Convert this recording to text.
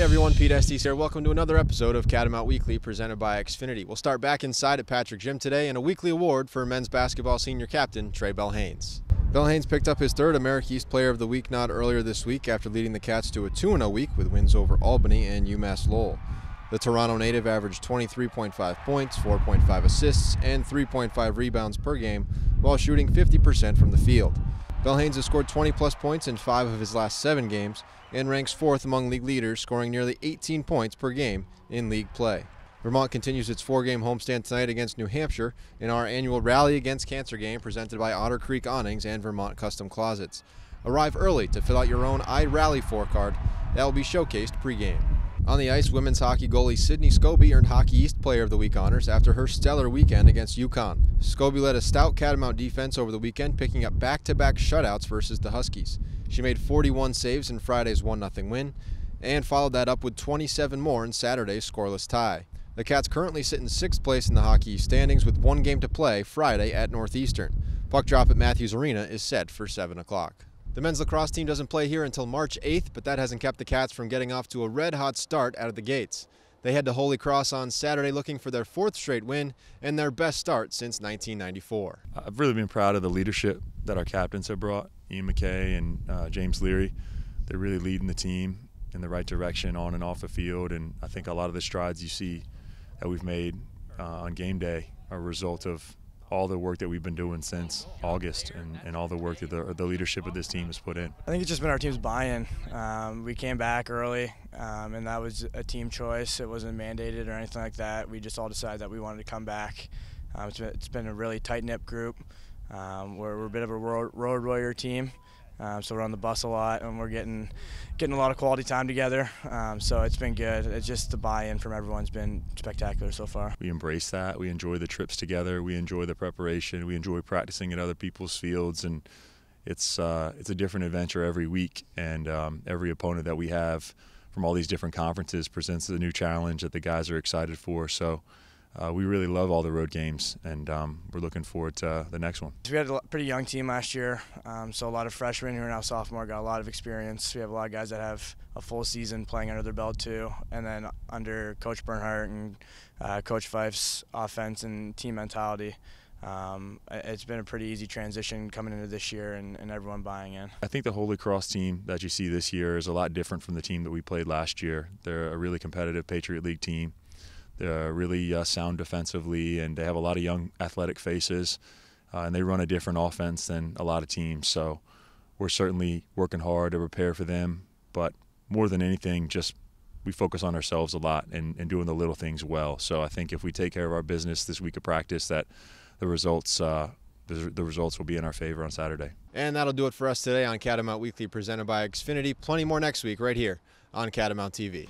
Hey everyone, Pete Estes here. Welcome to another episode of Catamount Weekly presented by Xfinity. We'll start back inside at Patrick Gym today in a weekly award for men's basketball senior captain Trey Bell-Haynes. Bell-Haynes picked up his third America East Player of the Week nod earlier this week after leading the Cats to a 2-0 week with wins over Albany and UMass Lowell. The Toronto native averaged 23.5 points, 4.5 assists, and 3.5 rebounds per game while shooting 50% from the field. Bell-Haynes has scored 20-plus points in 5 of his last 7 games and ranks 4th among league leaders, scoring nearly 18 points per game in league play. Vermont continues its 4-game homestand tonight against New Hampshire in our annual Rally Against Cancer game presented by Otter Creek Awnings and Vermont Custom Closets. Arrive early to fill out your own iRally forecard that will be showcased pregame. On the ice, women's hockey goalie Sydney Scobee earned Hockey East Player of the Week honors after her stellar weekend against UConn. Scobee led a stout Catamount defense over the weekend, picking up back-to-back shutouts versus the Huskies. She made 41 saves in Friday's 1-0 win and followed that up with 27 more in Saturday's scoreless tie. The Cats currently sit in 6th place in the Hockey East standings with one game to play Friday at Northeastern. Puck drop at Matthews Arena is set for 7 o'clock. The men's lacrosse team doesn't play here until March 8th, but that hasn't kept the Cats from getting off to a red-hot start out of the gates. They head to Holy Cross on Saturday looking for their 4th straight win and their best start since 1994. I've really been proud of the leadership that our captains have brought, Ian McKay and James Leary. They're really leading the team in the right direction on and off the field, and I think a lot of the strides you see that we've made on game day are a result of all the work that we've been doing since August and all the work that the leadership of this team has put in. I think it's just been our team's buy-in. We came back early, and that was a team choice. It wasn't mandated or anything like that. We just all decided that we wanted to come back. It's been a really tight-knit group. We're a bit of a road warrior team, so we're on the bus a lot, and we're getting a lot of quality time together. So it's been good. It's just the buy-in from everyone's been spectacular so far. We embrace that. We enjoy the trips together. We enjoy the preparation. We enjoy practicing at other people's fields, and it's a different adventure every week. And every opponent that we have from all these different conferences presents a new challenge that the guys are excited for. So. We really love all the road games, and we're looking forward to the next one. We had a pretty young team last year, so a lot of freshmen who are now sophomore got a lot of experience. We have a lot of guys that have a full season playing under their belt too, and then under Coach Bernhardt and Coach Fife's offense and team mentality, it's been a pretty easy transition coming into this year and everyone buying in. I think the Holy Cross team that you see this year is a lot different from the team that we played last year. They're a really competitive Patriot League team. They're really sound defensively, and they have a lot of young athletic faces, and they run a different offense than a lot of teams. So we're certainly working hard to prepare for them, but more than anything, just we focus on ourselves a lot and doing the little things well. So I think if we take care of our business this week of practice, that the results will be in our favor on Saturday. And that'll do it for us today on Catamount Weekly presented by Xfinity. Plenty more next week right here on Catamount TV.